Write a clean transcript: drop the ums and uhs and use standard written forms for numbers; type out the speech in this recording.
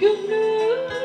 You knew.